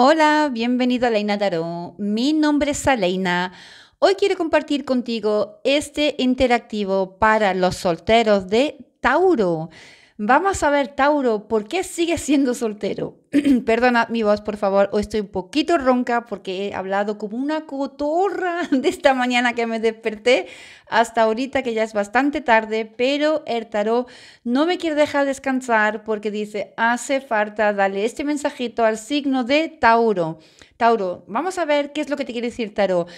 Hola, bienvenido a Aleyna Tarot. Mi nombre es Aleyna. Hoy quiero compartir contigo este interactivo para los solteros de Tauro. Vamos a ver, Tauro, ¿por qué sigues siendo soltero? Perdona mi voz, por favor. Hoy estoy un poquito ronca porque he hablado como una cotorra de esta mañana que me desperté hasta ahorita, que ya es bastante tarde, pero el tarot no me quiere dejar descansar porque dice, hace falta darle este mensajito al signo de Tauro. Tauro, vamos a ver qué es lo que te quiere decir tarot.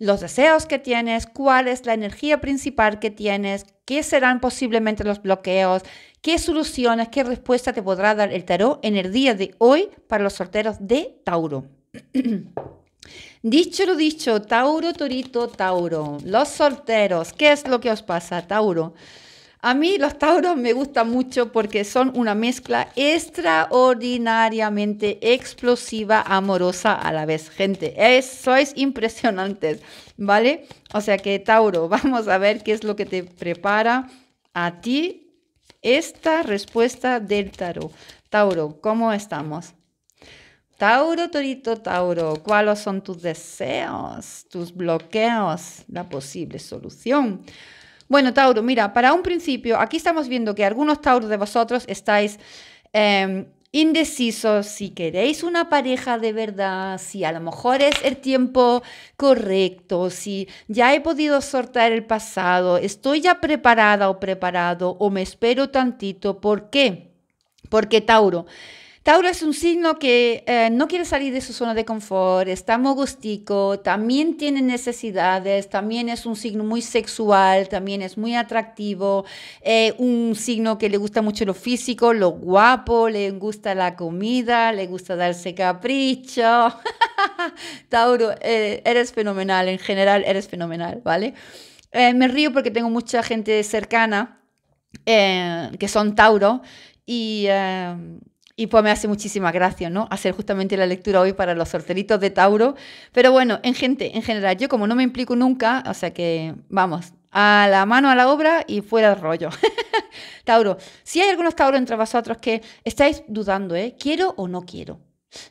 Los deseos que tienes, cuál es la energía principal que tienes, qué serán posiblemente los bloqueos, qué soluciones, qué respuesta te podrá dar el tarot en el día de hoy para los solteros de Tauro. Dicho lo dicho, Tauro, Torito, Tauro, los solteros, ¿qué es lo que os pasa, Tauro? A mí los Tauros me gustan mucho porque son una mezcla extraordinariamente explosiva, amorosa a la vez. Gente, sois impresionantes, ¿vale? O sea que Tauro, vamos a ver qué es lo que te prepara a ti esta respuesta del tarot. Tauro, ¿cómo estamos? Tauro, Torito, Tauro, ¿cuáles son tus deseos, tus bloqueos, la posible solución? Bueno, Tauro, mira, para un principio, aquí estamos viendo que algunos Tauros de vosotros estáis indecisos si queréis una pareja de verdad, si a lo mejor es el tiempo correcto, si ya he podido sortear el pasado, estoy ya preparada o preparado o me espero tantito. ¿Por qué? Porque Tauro es un signo que no quiere salir de su zona de confort, está mogustico, también tiene necesidades, también es un signo muy sexual, también es muy atractivo, un signo que le gusta mucho lo físico, lo guapo, le gusta la comida, le gusta darse capricho. Tauro, eres fenomenal, en general eres fenomenal, ¿vale? Me río porque tengo mucha gente cercana que son Tauro y... Y pues me hace muchísima gracia, ¿no? Hacer justamente la lectura hoy para los solteritos de Tauro. Pero bueno, en general, yo como no me implico nunca, o sea que vamos, a la mano a la obra y fuera del rollo. Tauro, si hay algunos Tauros entre vosotros que estáis dudando, ¿quiero o no quiero?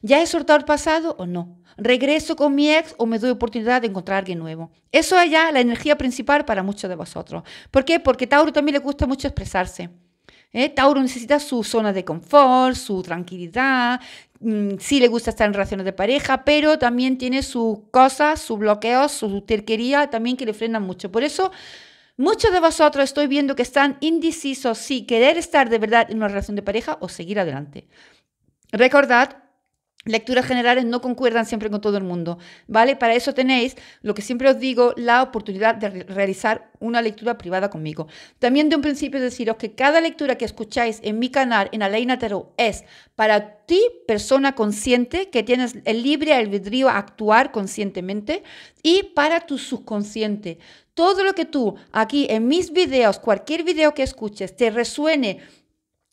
¿Ya he soltado el pasado o no? ¿Regreso con mi ex o me doy oportunidad de encontrar a alguien nuevo? Eso es ya la energía principal para muchos de vosotros. ¿Por qué? Porque Tauro también le gusta mucho expresarse. Tauro necesita su zona de confort, su tranquilidad, sí le gusta estar en relaciones de pareja, pero también tiene sus cosas, sus bloqueos, su terquería también que le frenan mucho. Por eso muchos de vosotros estoy viendo que están indecisos si querer estar de verdad en una relación de pareja o seguir adelante. Recordad, lecturas generales no concuerdan siempre con todo el mundo, ¿vale? Para eso tenéis, lo que siempre os digo, la oportunidad de realizar una lectura privada conmigo. También de un principio deciros que cada lectura que escucháis en mi canal, en Aleyna Tarot, es para ti, persona consciente, que tienes el libre albedrío a actuar conscientemente, y para tu subconsciente. Todo lo que tú, aquí en mis videos, cualquier video que escuches, te resuene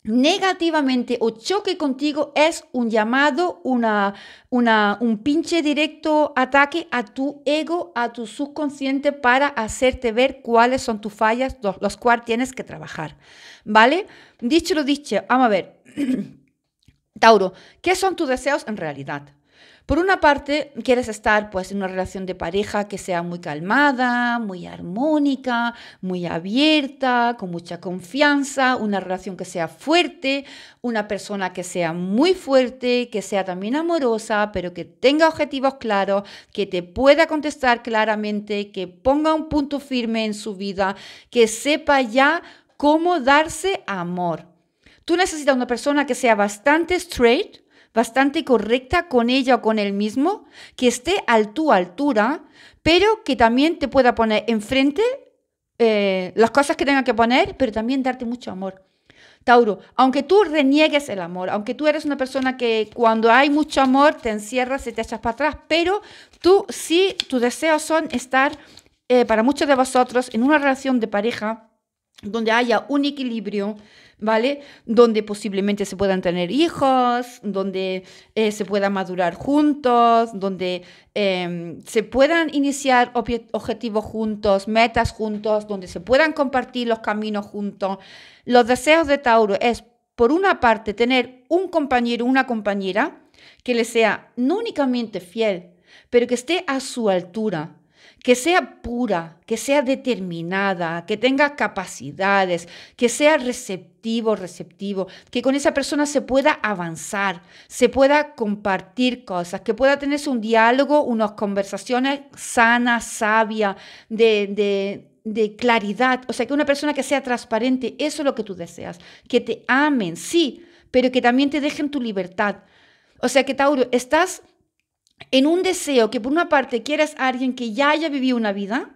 negativamente o choque contigo, es un llamado, un pinche directo ataque a tu ego, a tu subconsciente, para hacerte ver cuáles son tus fallas, los cuales tienes que trabajar, ¿vale? Dicho lo dicho, vamos a ver, Tauro, ¿qué son tus deseos en realidad? Por una parte, quieres estar pues en una relación de pareja que sea muy calmada, muy armónica, muy abierta, con mucha confianza, una relación que sea fuerte, una persona que sea muy fuerte, que sea también amorosa, pero que tenga objetivos claros, que te pueda contestar claramente, que ponga un punto firme en su vida, que sepa ya cómo darse amor. Tú necesitas una persona que sea bastante straight, bastante correcta con ella o con él mismo, que esté a tu altura, pero que también te pueda poner enfrente las cosas que tenga que poner, pero también darte mucho amor. Tauro, aunque tú reniegues el amor, aunque tú eres una persona que cuando hay mucho amor te encierras y te echas para atrás, pero tú sí, tus deseos son estar, para muchos de vosotros, en una relación de pareja donde haya un equilibrio, ¿vale? Donde posiblemente se puedan tener hijos, donde se puedan madurar juntos, donde se puedan iniciar objetivos juntos, metas juntos, donde se puedan compartir los caminos juntos. Los deseos de Tauro es, por una parte, tener un compañero, una compañera que le sea no únicamente fiel, pero que esté a su altura, que sea pura, que sea determinada, que tenga capacidades, que sea receptivo, que con esa persona se pueda avanzar, se pueda compartir cosas, que pueda tenerse un diálogo, unas conversaciones sanas, sabias, de claridad. O sea, que una persona que sea transparente, eso es lo que tú deseas, que te amen, sí, pero que también te dejen tu libertad. O sea que, Tauro, estás en un deseo que por una parte quieras a alguien que ya haya vivido una vida,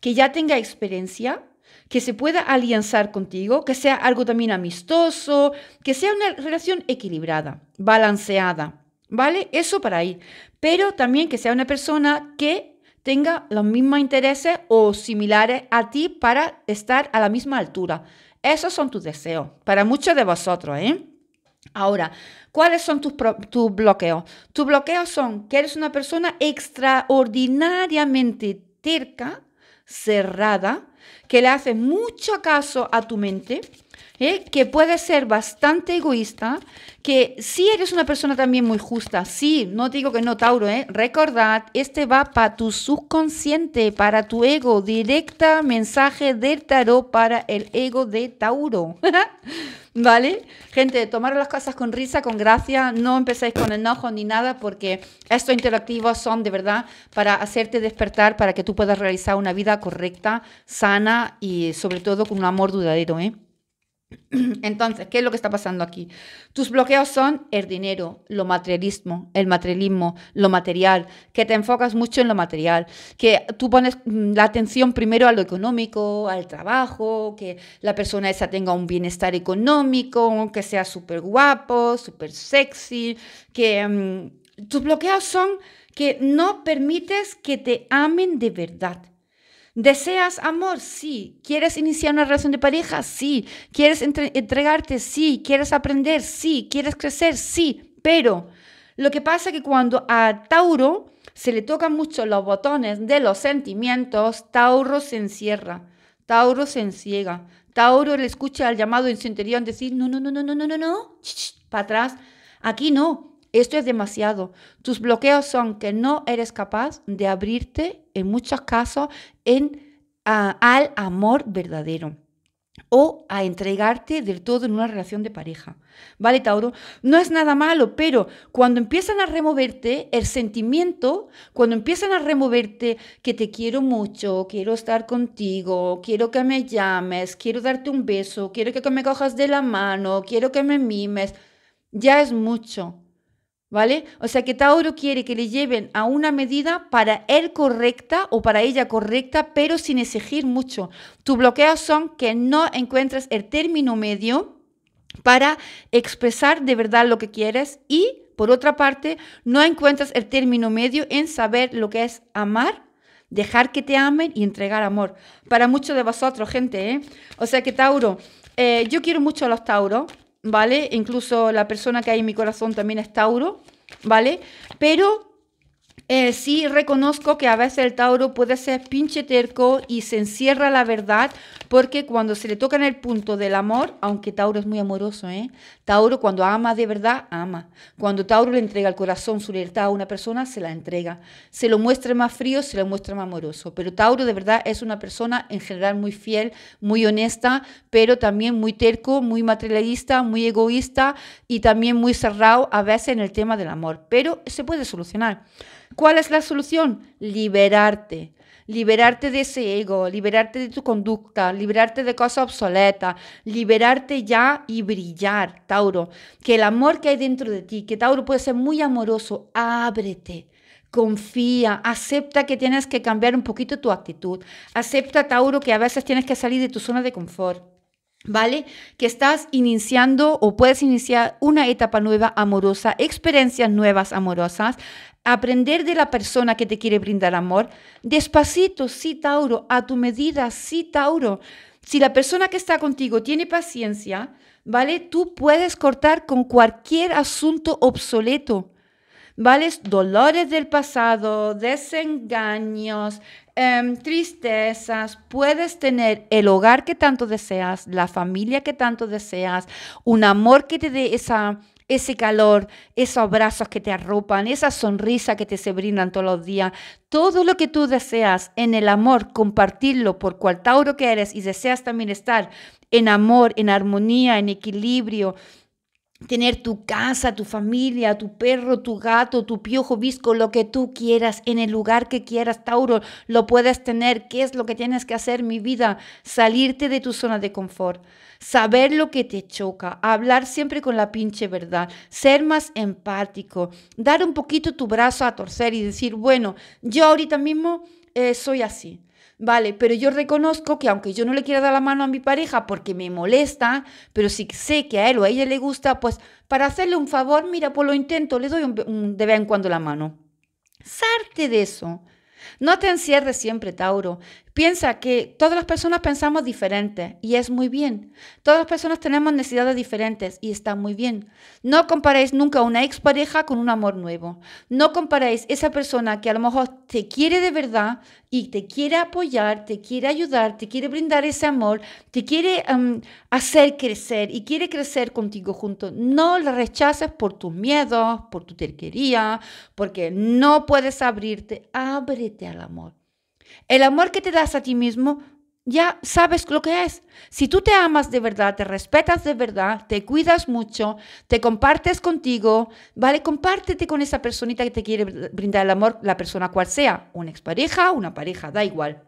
que ya tenga experiencia, que se pueda alianzar contigo, que sea algo también amistoso, que sea una relación equilibrada, balanceada, ¿vale? Eso para ahí. Pero también que sea una persona que tenga los mismos intereses o similares a ti para estar a la misma altura. Esos son tus deseos, para muchos de vosotros, ¿eh? Ahora, ¿cuáles son tus bloqueos? Tus bloqueos son que eres una persona extraordinariamente terca, cerrada, que le hace mucho caso a tu mente, que puede ser bastante egoísta, que sí eres una persona también muy justa, sí, no te digo que no, Tauro, recordad, este va para tu subconsciente, para tu ego, directa mensaje del tarot para el ego de Tauro, ¿vale? Gente, tomaros las cosas con risa, con gracia, no empecéis con enojo ni nada, porque estos interactivos son de verdad para hacerte despertar, para que tú puedas realizar una vida correcta, sana y sobre todo con un amor duradero, ¿eh? Entonces, ¿qué es lo que está pasando aquí? Tus bloqueos son el dinero, el materialismo, lo material, que te enfocas mucho en lo material, que tú pones la atención primero a lo económico, al trabajo, que la persona esa tenga un bienestar económico, que sea súper guapo, súper sexy, que tus bloqueos son que no permites que te amen de verdad. ¿Deseas amor? Sí. ¿Quieres iniciar una relación de pareja? Sí. ¿Quieres entregarte? Sí. ¿Quieres aprender? Sí. ¿Quieres crecer? Sí. Pero lo que pasa es que cuando a Tauro se le tocan mucho los botones de los sentimientos, Tauro se encierra, Tauro se enciega, Tauro le escucha el llamado en su interior en decir no, para atrás. Aquí no. Esto es demasiado. Tus bloqueos son que no eres capaz de abrirte, en muchos casos, al amor verdadero o a entregarte del todo en una relación de pareja. ¿Vale, Tauro? No es nada malo, pero cuando empiezan a removerte el sentimiento, cuando empiezan a removerte que te quiero mucho, quiero estar contigo, quiero que me llames, quiero darte un beso, quiero que me cojas de la mano, quiero que me mimes, ya es mucho. ¿Vale? O sea que Tauro quiere que le lleven a una medida para él correcta o para ella correcta, pero sin exigir mucho. Tus bloqueos son que no encuentres el término medio para expresar de verdad lo que quieres y, por otra parte, no encuentras el término medio en saber lo que es amar, dejar que te amen y entregar amor. Para muchos de vosotros, gente, ¿eh? O sea que Tauro, yo quiero mucho a los Tauros, ¿vale? Incluso la persona que hay en mi corazón también es Tauro, ¿vale? Pero sí reconozco que a veces el Tauro puede ser pinche terco y se encierra la verdad, porque cuando se le toca en el punto del amor, aunque Tauro es muy amoroso, ¿eh? Tauro cuando ama de verdad, ama. Cuando Tauro le entrega el corazón, su libertad a una persona, se la entrega. Se lo muestra más frío, se lo muestra más amoroso. Pero Tauro de verdad es una persona en general muy fiel, muy honesta, pero también muy terco, muy materialista, muy egoísta y también muy cerrado a veces en el tema del amor. Pero se puede solucionar. ¿Cuál es la solución? Liberarte. Liberarte de ese ego, liberarte de tu conducta, liberarte de cosas obsoletas, liberarte ya y brillar, Tauro. Que el amor que hay dentro de ti, que Tauro puede ser muy amoroso, ábrete, confía, acepta que tienes que cambiar un poquito tu actitud. Acepta, Tauro, que a veces tienes que salir de tu zona de confort, ¿vale? Que estás iniciando o puedes iniciar una etapa nueva amorosa, experiencias nuevas amorosas, aprender de la persona que te quiere brindar amor, despacito, sí, Tauro, a tu medida, sí, Tauro. Si la persona que está contigo tiene paciencia, ¿vale? Tú puedes cortar con cualquier asunto obsoleto, ¿vale? Dolores del pasado, desengaños, tristezas, puedes tener el hogar que tanto deseas, la familia que tanto deseas, un amor que te dé esa ese calor, esos brazos que te arropan, esa sonrisa que te se brindan todos los días, todo lo que tú deseas en el amor, compartirlo por cual Tauro que eres y deseas también estar en amor, en armonía, en equilibrio, tener tu casa, tu familia, tu perro, tu gato, tu piojo visco, lo que tú quieras, en el lugar que quieras, Tauro, lo puedes tener. ¿Qué es lo que tienes que hacer, mi vida? Salirte de tu zona de confort, saber lo que te choca, hablar siempre con la pinche verdad, ser más empático, dar un poquito tu brazo a torcer y decir, bueno, yo ahorita mismo soy así. Vale, pero yo reconozco que aunque yo no le quiera dar la mano a mi pareja porque me molesta, pero si sé que a él o a ella le gusta, pues para hacerle un favor, mira, pues lo intento, le doy de vez en cuando la mano. Salte de eso. No te encierres siempre, Tauro. Piensa que todas las personas pensamos diferente y es muy bien. Todas las personas tenemos necesidades diferentes y está muy bien. No comparéis nunca una expareja con un amor nuevo. No comparéis esa persona que a lo mejor te quiere de verdad y te quiere apoyar, te quiere ayudar, te quiere brindar ese amor, te quiere hacer crecer y quiere crecer contigo juntos. No la rechaces por tus miedos, por tu terquería, porque no puedes abrirte. Ábrete al amor. El amor que te das a ti mismo, ya sabes lo que es. Si tú te amas de verdad, te respetas de verdad, te cuidas mucho, te compartes contigo, ¿vale? Compártete con esa personita que te quiere brindar el amor, la persona cual sea, una expareja, una pareja, da igual,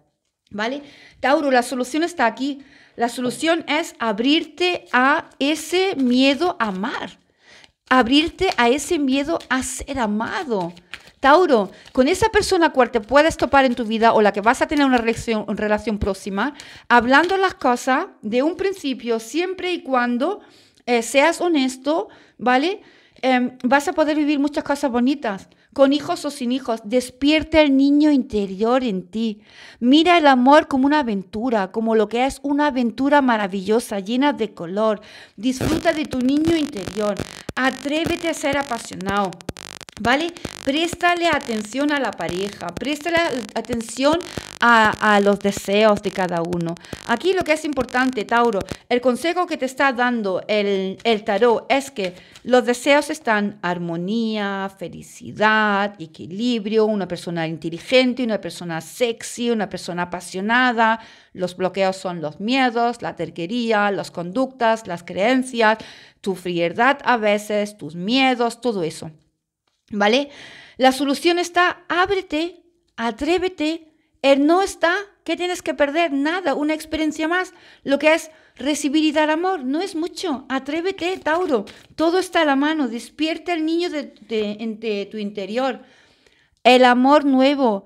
¿vale? Tauro, la solución está aquí. La solución es abrirte a ese miedo a amar, abrirte a ese miedo a ser amado. Tauro, con esa persona cual te puedes topar en tu vida o la que vas a tener una relación próxima, hablando las cosas de un principio, siempre y cuando seas honesto, ¿vale? Vas a poder vivir muchas cosas bonitas, con hijos o sin hijos. Despierta el niño interior en ti. Mira el amor como una aventura, como lo que es una aventura maravillosa, llena de color. Disfruta de tu niño interior. Atrévete a ser apasionado. ¿Vale? Préstale atención a la pareja, préstale atención a los deseos de cada uno. Aquí lo que es importante, Tauro, el consejo que te está dando el tarot es que los deseos están armonía, felicidad, equilibrio, una persona inteligente, una persona sexy, una persona apasionada. Los bloqueos son los miedos, la terquería, las conductas, las creencias, tu frialdad a veces, tus miedos, todo eso. ¿Vale? La solución está, ábrete, atrévete. Él no está, ¿qué tienes que perder? Nada, una experiencia más. Lo que es recibir y dar amor, no es mucho. Atrévete, Tauro. Todo está a la mano. Despierta el niño de tu interior. El amor nuevo.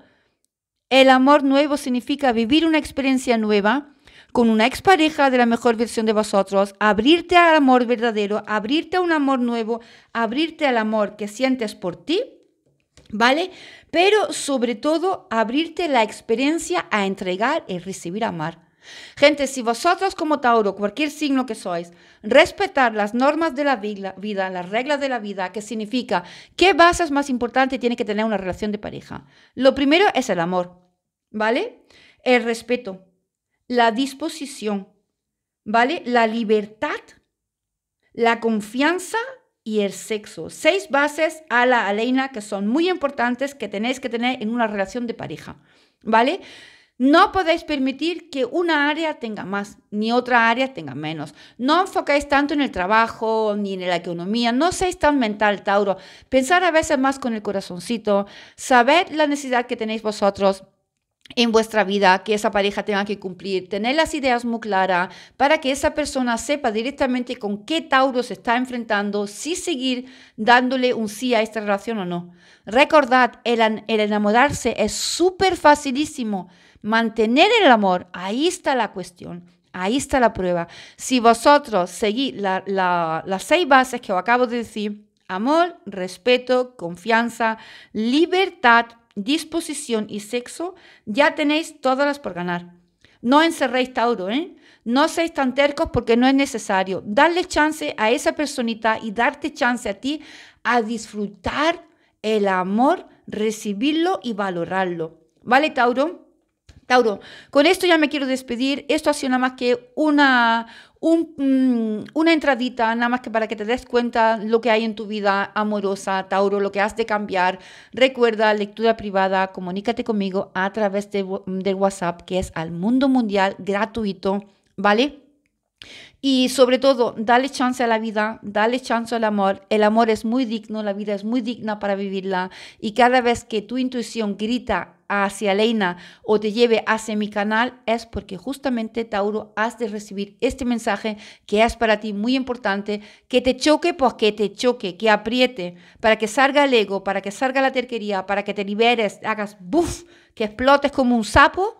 El amor nuevo significa vivir una experiencia nueva con una expareja de la mejor versión de vosotros, abrirte al amor verdadero, abrirte a un amor nuevo, abrirte al amor que sientes por ti, ¿vale? Pero sobre todo, abrirte la experiencia a entregar y recibir amor. Gente, si vosotros como Tauro, cualquier signo que sois, respetar las normas de la vida, las reglas de la vida, que significa qué bases más importantes tiene que tener una relación de pareja. Lo primero es el amor, ¿vale? El respeto. La disposición, ¿vale? La libertad, la confianza y el sexo. 6 bases a la Aleyna que son muy importantes que tenéis que tener en una relación de pareja, ¿vale? No podéis permitir que una área tenga más, ni otra área tenga menos. No enfocáis tanto en el trabajo, ni en la economía. No seáis tan mental, Tauro. Pensar a veces más con el corazoncito. Saber la necesidad que tenéis vosotros en vuestra vida, que esa pareja tenga que cumplir, tener las ideas muy claras para que esa persona sepa directamente con qué Tauro se está enfrentando, si seguir dándole un sí a esta relación o no. Recordad, el enamorarse es súper facilísimo. Mantener el amor, ahí está la cuestión, ahí está la prueba. Si vosotros seguís las 6 bases que os acabo de decir, amor, respeto, confianza, libertad, disposición y sexo, ya tenéis todas las por ganar. No encerréis, Tauro, ¿eh? No seáis tan tercos porque no es necesario. Darle chance a esa personita y darte chance a ti a disfrutar el amor, recibirlo y valorarlo. ¿Vale, Tauro? Tauro, con esto ya me quiero despedir. Esto ha sido nada más que una entradita, nada más que para que te des cuenta lo que hay en tu vida amorosa, Tauro, lo que has de cambiar. Recuerda, lectura privada, comunícate conmigo a través de WhatsApp, que es al mundo mundial, gratuito, ¿vale? Y sobre todo, dale chance a la vida, dale chance al amor. El amor es muy digno, la vida es muy digna para vivirla. Y cada vez que tu intuición grita hacia Aleyna o te lleve hacia mi canal, es porque justamente, Tauro, has de recibir este mensaje que es para ti muy importante, que te choque, pues que te choque, que apriete, para que salga el ego, para que salga la terquería, para que te liberes, hagas ¡buf!, que explotes como un sapo,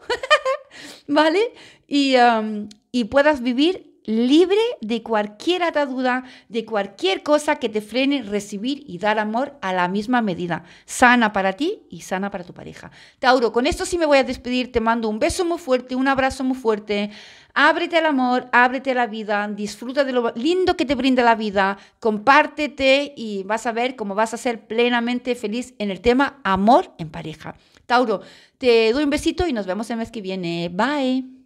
¿vale? Y puedas vivir libre de cualquier atadura, de cualquier cosa que te frene recibir y dar amor a la misma medida, sana para ti y sana para tu pareja. Tauro, con esto sí me voy a despedir. Te mando un beso muy fuerte, un abrazo muy fuerte. Ábrete al amor, ábrete a la vida, disfruta de lo lindo que te brinda la vida, compártete y vas a ver cómo vas a ser plenamente feliz en el tema amor en pareja. Tauro, te doy un besito y nos vemos el mes que viene. Bye.